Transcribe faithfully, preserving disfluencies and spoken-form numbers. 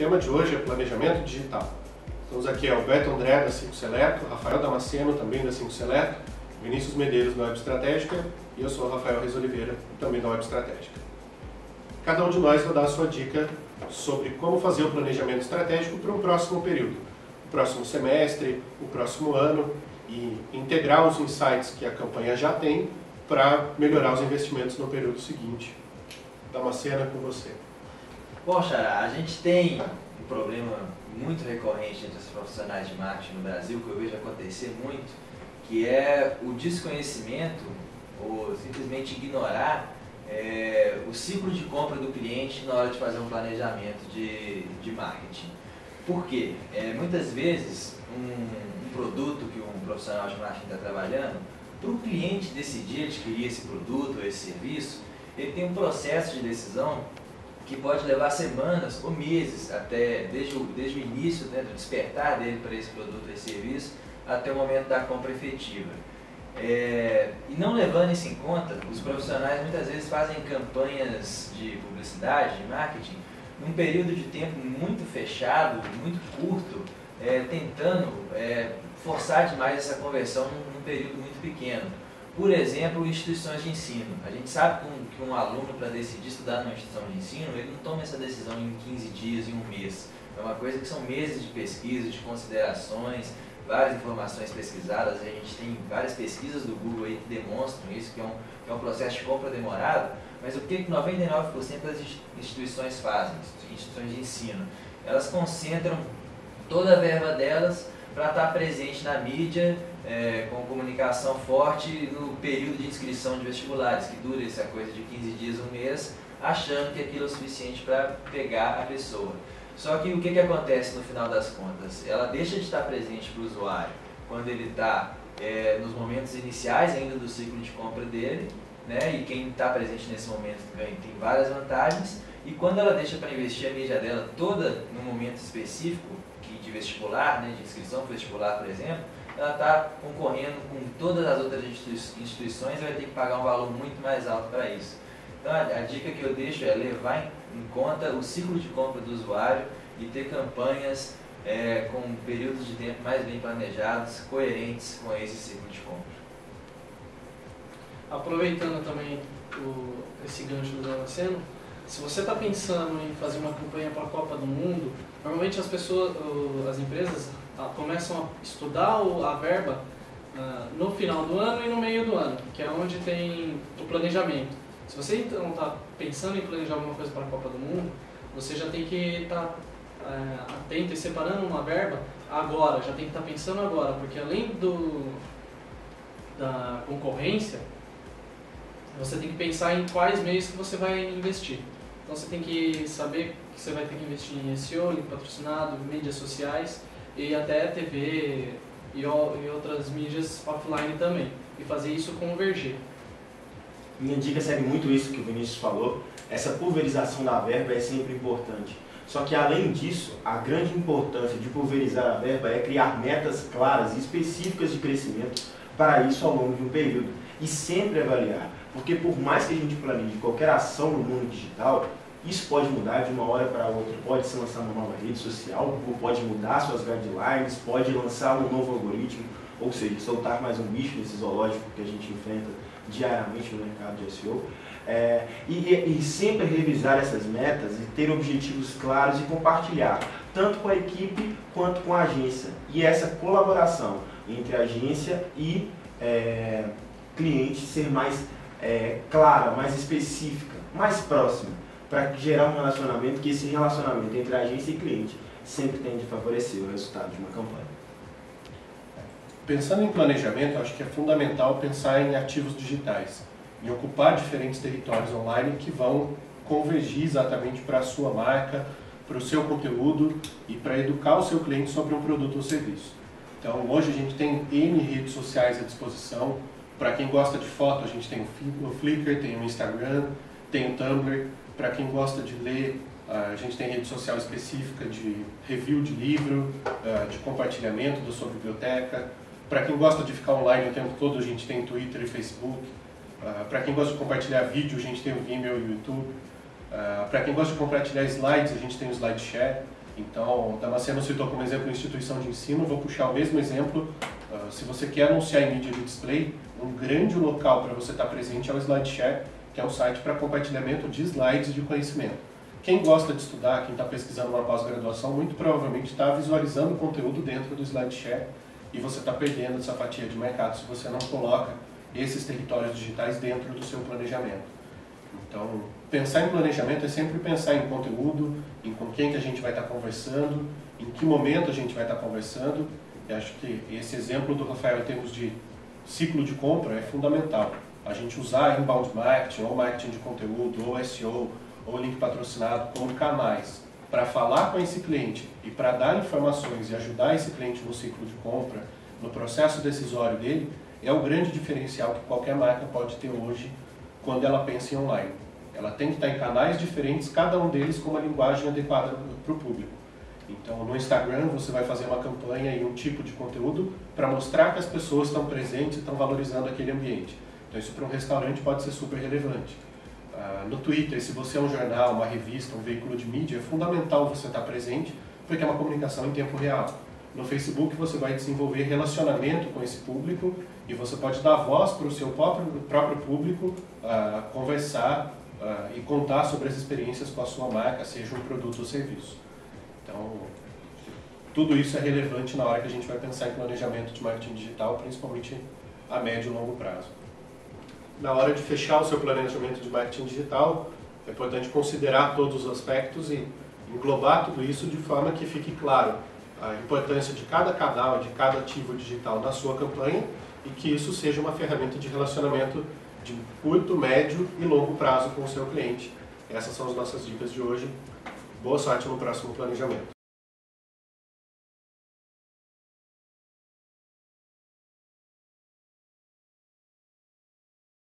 tema de hoje é planejamento digital. Estamos aqui Alberto André da cinco Seleto, Rafael Damasceno também da cinco Seleto, Vinícius Medeiros da Web Estratégica e eu sou o Rafael Rez Oliveira também da Web Estratégica. Cada um de nós vai dar a sua dica sobre como fazer o planejamento estratégico para um próximo período, o próximo semestre, o próximo ano e integrar os insights que a campanha já tem para melhorar os investimentos no período seguinte. Damasceno, com você. Bom, Xará, a gente tem um problema muito recorrente entre os profissionais de marketing no Brasil, que eu vejo acontecer muito, que é o desconhecimento ou simplesmente ignorar é, o ciclo de compra do cliente na hora de fazer um planejamento de, de marketing. Por quê? É, muitas vezes, um, um produto que um profissional de marketing está trabalhando, para o cliente decidir adquirir esse produto ou esse serviço, ele tem um processo de decisão que pode levar semanas ou meses, até desde o, desde o início, né, do despertar dele para esse produto ou esse serviço, até o momento da compra efetiva. É, e não levando isso em conta, os profissionais muitas vezes fazem campanhas de publicidade, de marketing, num período de tempo muito fechado, muito curto, é, tentando é, forçar demais essa conversão num, num período muito pequeno. Por exemplo, instituições de ensino. A gente sabe que um, que um aluno, para decidir estudar numa instituição de ensino, ele não toma essa decisão em quinze dias, em um mês. É uma coisa que são meses de pesquisa, de considerações, várias informações pesquisadas. A gente tem várias pesquisas do Google aí que demonstram isso, que é um, que é um processo de compra demorado. Mas o que noventa e nove por cento das instituições fazem, instituições de ensino? Elas concentram toda a verba delas para estar presente na mídia, É, com comunicação forte no período de inscrição de vestibulares, que dura essa coisa de quinze dias, um mês, achando que aquilo é o suficiente para pegar a pessoa. Só que o que, que acontece no final das contas? Ela deixa de estar presente para o usuário quando ele está é, nos momentos iniciais ainda do ciclo de compra dele, né? E quem está presente nesse momento ganha, tem várias vantagens, e quando ela deixa para investir a mídia dela toda no momento específico, que de vestibular, né, de inscrição para vestibular, por exemplo, ela está concorrendo com todas as outras instituições e vai ter que pagar um valor muito mais alto para isso. Então a, a dica que eu deixo é levar em, em conta o ciclo de compra do usuário e ter campanhas é, com períodos de tempo mais bem planejados, coerentes com esse ciclo de compra. Aproveitando também o, esse gancho do Damasceno, se você está pensando em fazer uma campanha para a Copa do Mundo, normalmente as pessoas, as empresas começam a estudar a verba no final do ano e no meio do ano, que é onde tem o planejamento. Se você então está pensando em planejar alguma coisa para a Copa do Mundo, você já tem que estar atento e separando uma verba agora, já tem que estar pensando agora, porque além do, da concorrência, você tem que pensar em quais meios que você vai investir. Então você tem que saber que você vai ter que investir em S E O, em patrocinado, mídias sociais e até T V e, o, e outras mídias offline também. E fazer isso convergir. Minha dica segue muito isso que o Vinícius falou. Essa pulverização da verba é sempre importante. Só que além disso, a grande importância de pulverizar a verba é criar metas claras e específicas de crescimento para isso ao longo de um período. E sempre avaliar. Porque por mais que a gente planeje qualquer ação no mundo digital, isso pode mudar de uma hora para outra, pode se lançar uma nova rede social, pode mudar suas guidelines, pode lançar um novo algoritmo, ou seja, soltar mais um bicho nesse zoológico que a gente enfrenta diariamente no mercado de S E O. É, e, e sempre revisar essas metas e ter objetivos claros e compartilhar, tanto com a equipe quanto com a agência. E essa colaboração entre a agência e é, cliente ser mais É, clara, mais específica, mais próxima, para gerar um relacionamento que esse relacionamento entre agência e cliente sempre tende a favorecer o resultado de uma campanha. Pensando em planejamento, acho que é fundamental pensar em ativos digitais, em ocupar diferentes territórios online que vão convergir exatamente para a sua marca, para o seu conteúdo e para educar o seu cliente sobre um produto ou serviço. Então, hoje a gente tem N redes sociais à disposição. Para quem gosta de foto, a gente tem o Flickr, tem o Instagram, tem o Tumblr. Para quem gosta de ler, a gente tem rede social específica de review de livro, de compartilhamento da sua biblioteca. Para quem gosta de ficar online o tempo todo, a gente tem Twitter e Facebook. Para quem gosta de compartilhar vídeo, a gente tem o Vimeo e o YouTube. Para quem gosta de compartilhar slides, a gente tem o SlideShare. Então, o Damasceno citou como exemplo instituição de ensino, vou puxar o mesmo exemplo. Uh, se você quer anunciar em mídia de display, um grande local para você estar presente é o SlideShare, que é um site para compartilhamento de slides de conhecimento. Quem gosta de estudar, quem está pesquisando uma pós-graduação, muito provavelmente está visualizando o conteúdo dentro do SlideShare e você está perdendo essa fatia de mercado se você não coloca esses territórios digitais dentro do seu planejamento. Então, pensar em planejamento é sempre pensar em conteúdo, em com quem que a gente vai estar conversando, em que momento a gente vai estar conversando. E acho que esse exemplo do Rafael em termos de ciclo de compra é fundamental. A gente usar inbound marketing, ou marketing de conteúdo, ou S E O, ou link patrocinado, como canais, para falar com esse cliente e para dar informações e ajudar esse cliente no ciclo de compra, no processo decisório dele, é o grande diferencial que qualquer marca pode ter hoje quando ela pensa em online. Ela tem que estar em canais diferentes, cada um deles com uma linguagem adequada para o público. Então, no Instagram, você vai fazer uma campanha e um tipo de conteúdo para mostrar que as pessoas estão presentes e estão valorizando aquele ambiente. Então, isso para um restaurante pode ser super relevante. Uh, no Twitter, se você é um jornal, uma revista, um veículo de mídia, é fundamental você estar presente, porque é uma comunicação em tempo real. No Facebook, você vai desenvolver relacionamento com esse público e você pode dar voz para o seu próprio, próprio público, uh, conversar uh, e contar sobre as experiências com a sua marca, seja um produto ou serviço. Então, tudo isso é relevante na hora que a gente vai pensar em planejamento de marketing digital, principalmente a médio e longo prazo. Na hora de fechar o seu planejamento de marketing digital, é importante considerar todos os aspectos e englobar tudo isso de forma que fique claro a importância de cada canal, de cada ativo digital na sua campanha e que isso seja uma ferramenta de relacionamento de curto, médio e longo prazo com o seu cliente. Essas são as nossas dicas de hoje. Boa sorte no próximo planejamento.